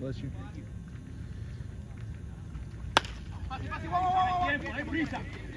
Bless you. Thank you.